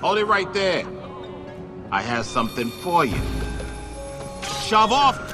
Hold it right there. I have something for you. Shove off!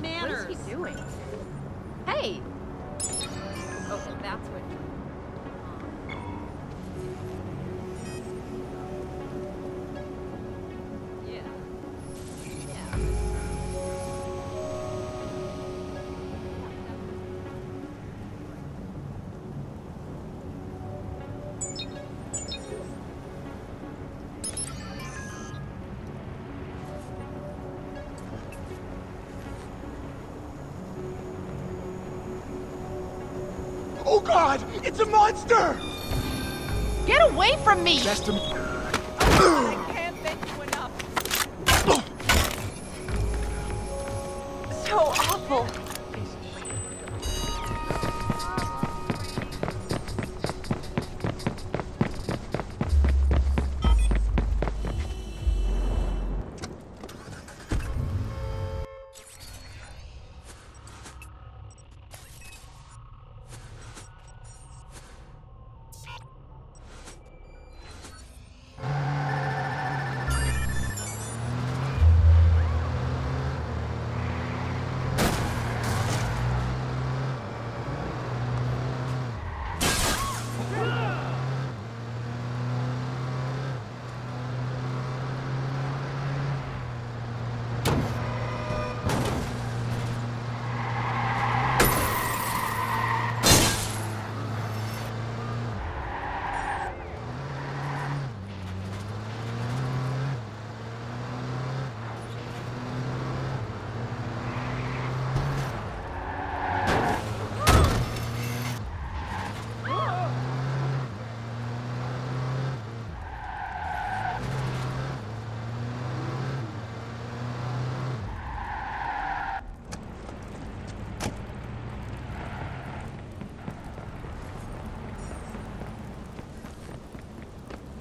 Manners. What is he doing? Hey! Oh, well, that's what... Oh God! It's a monster! Get away from me! Just I can't thank you enough. So awful.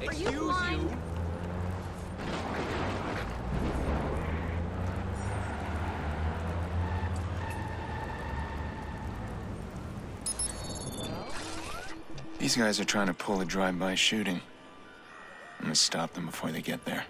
Excuse you? These guys are trying to pull a drive-by shooting. I'm gonna stop them before they get there.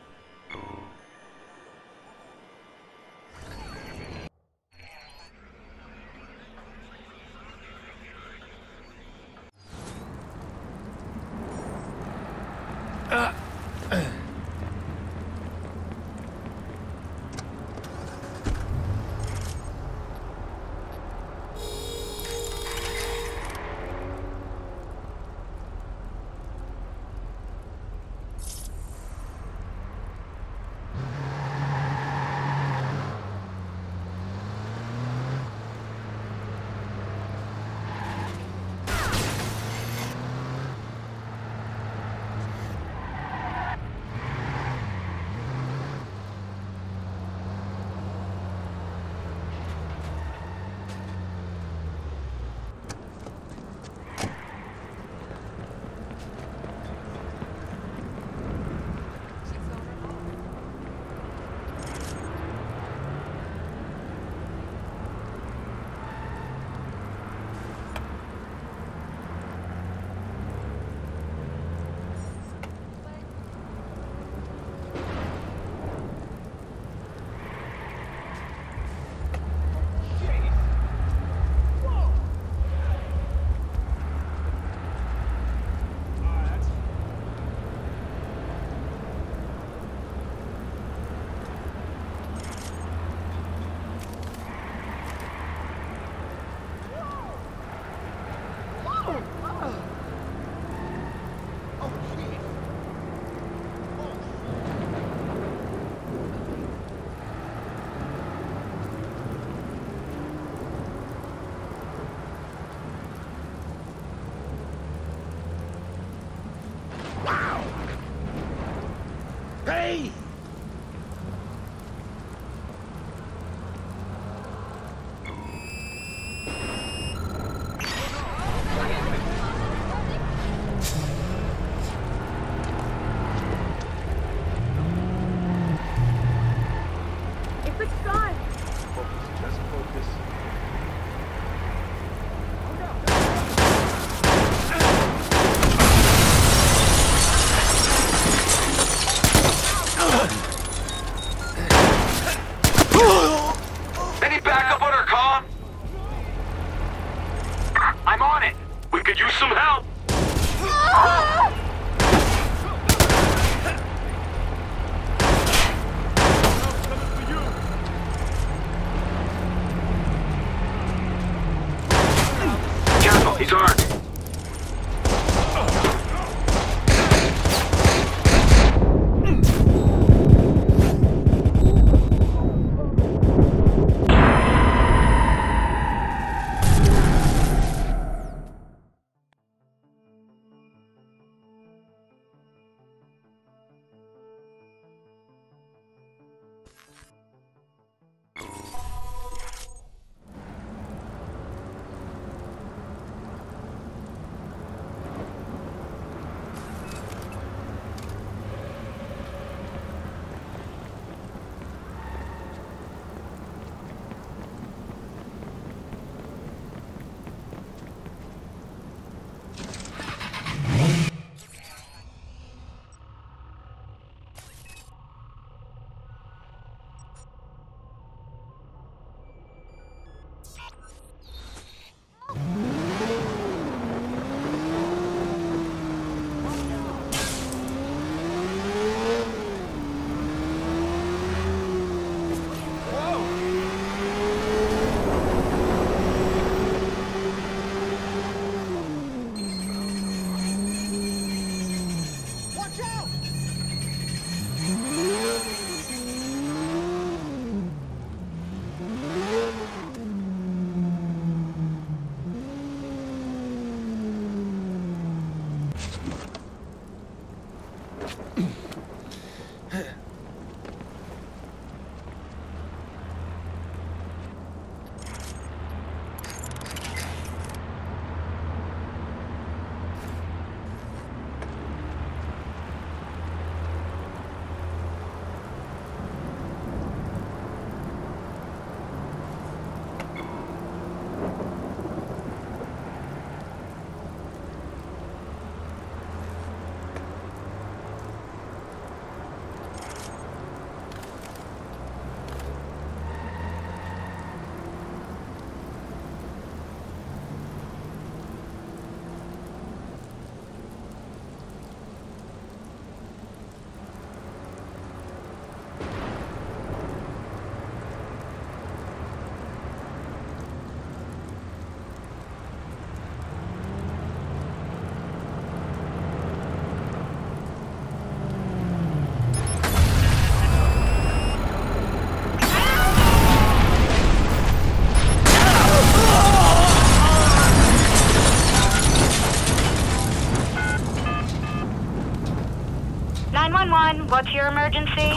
Hey!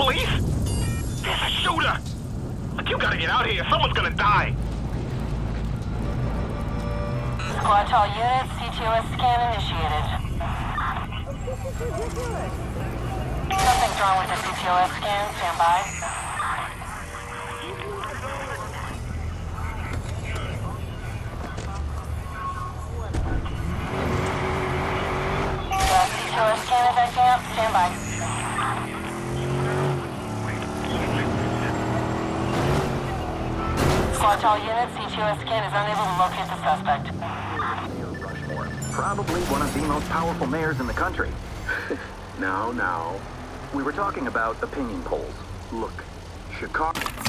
police? There's a shooter! But you gotta get out of here. Someone's gonna die. Squad to all units. CTOS scan initiated. Something's wrong with the CTOS scan. Stand by. Stand by. Squad to all units, CTOS scan is unable to locate the suspect. Mayor Rushmore, probably one of the most powerful mayors in the country. Now, we were talking about opinion polls. Look, Chicago...